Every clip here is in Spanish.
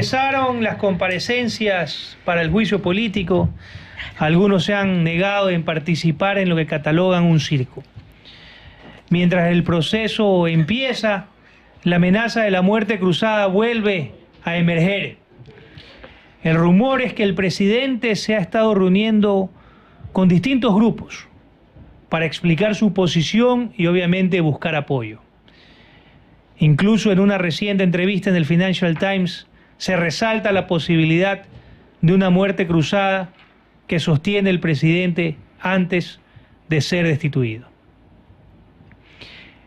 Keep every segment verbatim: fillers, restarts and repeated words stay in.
Empezaron las comparecencias para el juicio político. Algunos se han negado en participar en lo que catalogan un circo. Mientras el proceso empieza, la amenaza de la muerte cruzada vuelve a emerger. El rumor es que el presidente se ha estado reuniendo con distintos grupos para explicar su posición y obviamente buscar apoyo. Incluso en una reciente entrevista en el Financial Times se resalta la posibilidad de una muerte cruzada que sostiene el presidente antes de ser destituido.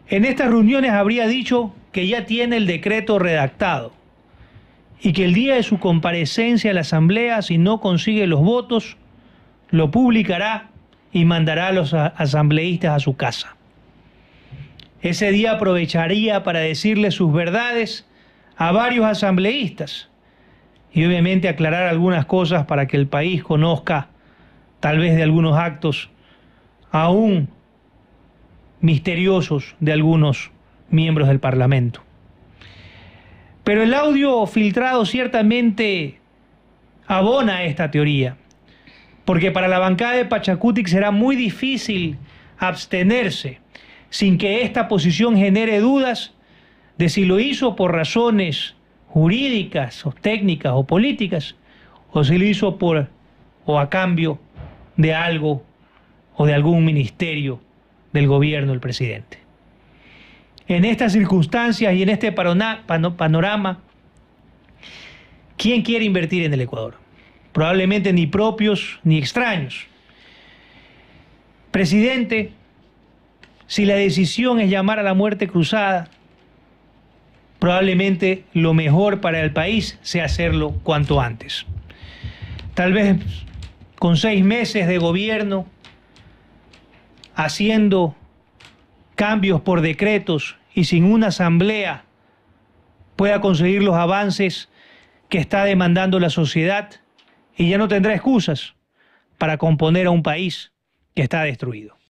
En estas reuniones habría dicho que ya tiene el decreto redactado y que el día de su comparecencia a la Asamblea, si no consigue los votos, lo publicará y mandará a los asambleístas a su casa. Ese día aprovecharía para decirle sus verdades a varios asambleístas y obviamente aclarar algunas cosas para que el país conozca tal vez de algunos actos aún misteriosos de algunos miembros del Parlamento. Pero el audio filtrado ciertamente abona esta teoría, porque para la bancada de Pachakutik será muy difícil abstenerse sin que esta posición genere dudas de si lo hizo por razones jurídicas, o técnicas o políticas, o si lo hizo por o a cambio de algo o de algún ministerio del gobierno del presidente. En estas circunstancias y en este panorama, ¿quién quiere invertir en el Ecuador? Probablemente ni propios ni extraños. Presidente, si la decisión es llamar a la muerte cruzada, probablemente lo mejor para el país sea hacerlo cuanto antes. Tal vez con seis meses de gobierno, haciendo cambios por decretos y sin una asamblea, pueda conseguir los avances que está demandando la sociedad y ya no tendrá excusas para componer a un país que está destruido.